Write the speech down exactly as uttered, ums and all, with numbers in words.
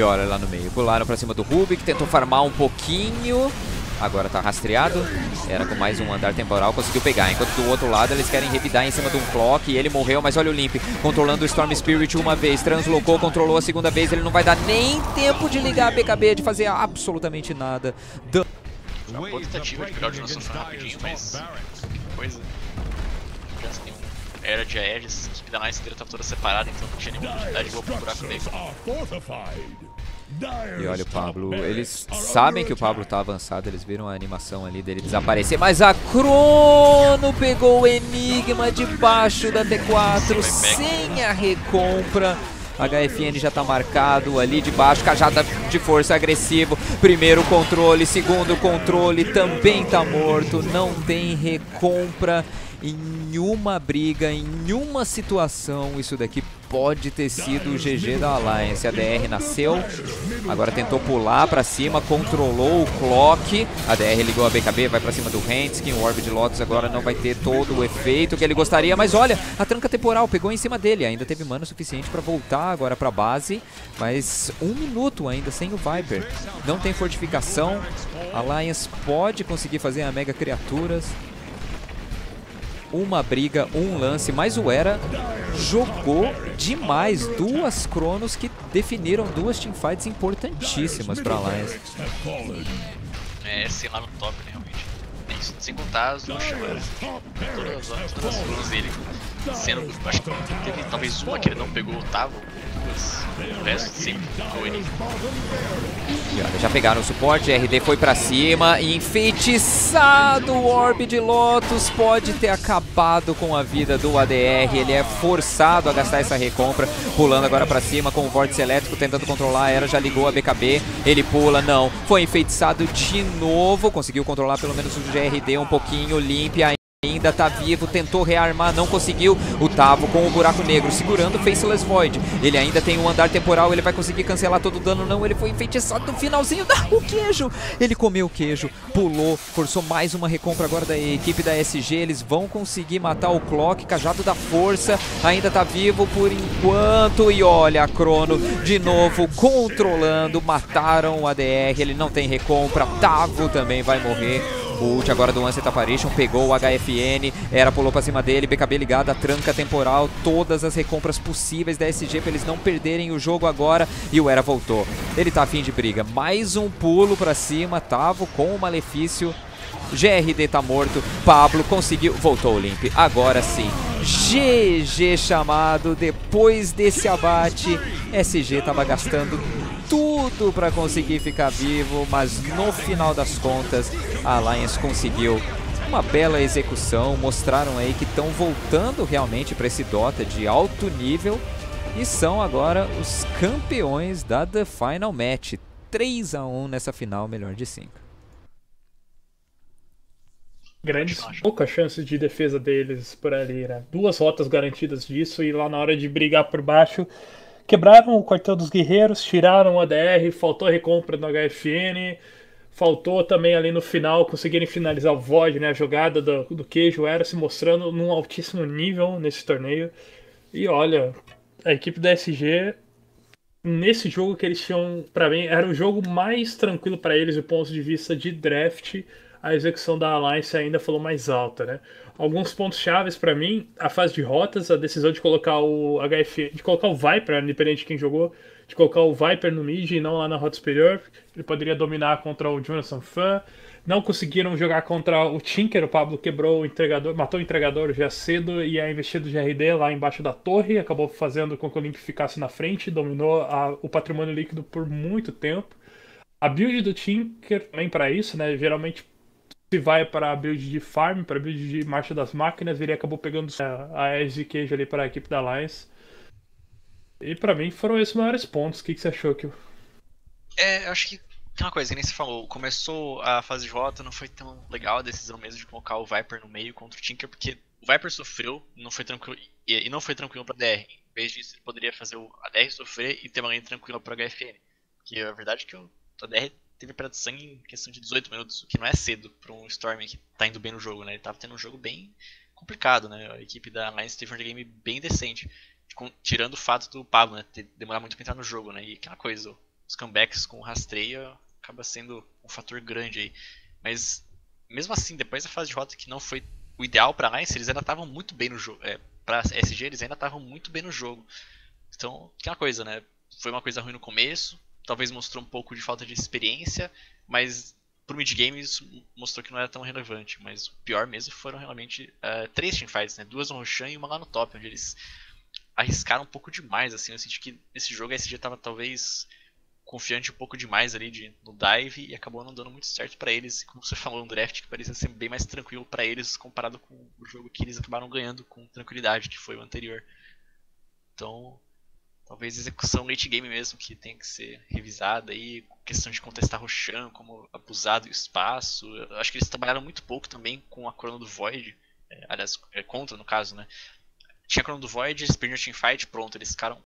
piora lá no meio. Pularam pra cima do Rubik, tentou farmar um pouquinho. Agora tá rastreado. Era com mais um andar temporal, conseguiu pegar. Enquanto do outro lado eles querem revidar em cima de um Clock. E ele morreu, mas olha o Limp controlando o Storm Spirit uma vez. Translocou, controlou a segunda vez. Ele não vai dar nem tempo de ligar a P K B, de fazer absolutamente nada. Dan é uma boa tentativa de pegar o dinossauro rapidinho, mas que coisa. Já tem um Era de Aegis, a equipe da Alliance inteira estava toda separada, então não tinha nenhuma oportunidade de ir pro buraco negro. E olha o Pablo, eles sabem que o Pablo tá avançado, eles viram a animação ali dele desaparecer, mas a Crono pegou o Enigma debaixo da T quatro sem a recompra. H F N já tá marcado ali debaixo, Cajada de força agressivo, primeiro controle, segundo controle, também tá morto, não tem recompra. Em uma briga, em uma situação, isso daqui pode ter sido o G G da Alliance. A D R nasceu, agora tentou pular pra cima, controlou o Clock. A D R ligou a B K B, vai pra cima do Henskin. O Orb de Lotus agora não vai ter todo o efeito que ele gostaria, mas olha, a tranca temporal pegou em cima dele. Ainda teve mana suficiente pra voltar agora pra base, mas um minuto ainda sem o Viper. Não tem fortificação, a Alliance pode conseguir fazer a mega criaturas. Uma briga, um lance, mas o Era jogou demais. Duas Cronos que definiram duas teamfights importantíssimas para a Alliance. É, sei lá, no top, né, realmente. Isso, sem contar as duas Cronos, todas as Cronos dele. Sendo, acho que teve talvez uma que ele não pegou o Tavo, o resto sempre ficou ele. Já pegaram o suporte, R D foi pra cima e enfeitiçado o Orb de Lotus pode ter acabado com a vida do A D R. Ele é forçado a gastar essa recompra, pulando agora pra cima com o vórtice elétrico, tentando controlar a Era, já ligou a B K B, ele pula, não, foi enfeitiçado de novo, conseguiu controlar pelo menos o G R D um pouquinho, limpe ainda. Ainda tá vivo, tentou rearmar, não conseguiu. O Tavo com o buraco negro, segurando o Faceless Void. Ele ainda tem um andar temporal, ele vai conseguir cancelar todo o dano. Não, ele foi enfeitiçado no finalzinho. Da... o queijo! Ele comeu o queijo, pulou, forçou mais uma recompra agora da equipe da S G. Eles vão conseguir matar o Clock, Cajado da força. Ainda tá vivo por enquanto. E olha a Crono de novo controlando. Mataram o A D R, ele não tem recompra. Tavo também vai morrer. O ult agora do Ancient Apparition, pegou o H F N, Era pulou pra cima dele, B K B ligada, tranca temporal, todas as recompras possíveis da S G pra eles não perderem o jogo agora, e o Era voltou. Ele tá afim de briga, mais um pulo pra cima, Tavo com o malefício, G R D tá morto, Pablo conseguiu, voltou o Limp, agora sim, G G chamado, depois desse abate, S G tava gastando tudo para conseguir ficar vivo, mas no final das contas a Alliance conseguiu uma bela execução, mostraram aí que estão voltando realmente para esse Dota de alto nível e são agora os campeões da The Final Match, três a um nessa final melhor de cinco. Grandes, pouca chance de defesa deles por ali, né? Duas rotas garantidas disso e lá na hora de brigar por baixo quebraram o quartel dos guerreiros, tiraram o A D R, faltou a recompra no H F N, faltou também ali no final conseguirem finalizar o Void, né? A jogada do, do queijo era se mostrando num altíssimo nível nesse torneio. E olha, a equipe da S G, nesse jogo que eles tinham, pra mim, era o jogo mais tranquilo para eles do ponto de vista de draft. A execução da Alliance ainda falou mais alta, né? Alguns pontos chaves para mim, a fase de rotas, a decisão de colocar o H F, de colocar o Viper, independente de quem jogou, de colocar o Viper no mid e não lá na rota superior, ele poderia dominar contra o Jonathan Fan. Não conseguiram jogar contra o Tinker, o Pablo quebrou o entregador, matou o entregador já cedo e a investida do G R D lá embaixo da torre, acabou fazendo com que o Link ficasse na frente, dominou a, o patrimônio líquido por muito tempo. A build do Tinker também para isso, né? Geralmente se vai para a build de farm, para a build de marcha das máquinas, ele acabou pegando a Aegis de queijo ali para a equipe da Alliance. E para mim foram esses maiores pontos. O que, que você achou, Kio? É, eu acho que tem uma coisa, que nem você falou, começou a fase de rota, não foi tão legal a decisão mesmo de colocar o Viper no meio contra o Tinker, porque o Viper sofreu não foi tranquilo, e não foi tranquilo para a D R. Em vez disso, ele poderia fazer a D R sofrer e ter uma lane tranquila para a H F N. Porque a verdade é que a D R teve perda de sangue em questão de dezoito minutos, o que não é cedo para um Storm que tá indo bem no jogo, né? Ele tava tendo um jogo bem complicado, né? A equipe da Alliance teve um game bem decente, tirando o fato do Pablo, né, ter demorado muito pra entrar no jogo, né? E aquela coisa, o os comebacks com o rastreio acaba sendo um fator grande aí. Mas mesmo assim, depois da fase de rota que não foi o ideal para Alliance, eles ainda estavam muito bem no jogo. É, para S G eles ainda estavam muito bem no jogo. Então, que é uma coisa, né? Foi uma coisa ruim no começo, talvez mostrou um pouco de falta de experiência, mas pro mid-game isso mostrou que não era tão relevante. Mas o pior mesmo foram realmente uh, três teamfights, né? Duas no Rochan e uma lá no top, onde eles arriscaram um pouco demais, assim. Eu senti que nesse jogo a S G tava talvez confiante um pouco demais ali de, no dive e acabou não dando muito certo pra eles. Como você falou, um draft que parecia ser bem mais tranquilo pra eles comparado com o jogo que eles acabaram ganhando com tranquilidade, que foi o anterior. Então, talvez a execução late game mesmo que tem que ser revisada aí, questão de contestar Rochan, como abusar do espaço. Eu acho que eles trabalharam muito pouco também com a Crona do Void, é, aliás, é, contra no caso, né? Tinha a Crona do Void, eles perdiam a teamfight, pronto, eles ficaram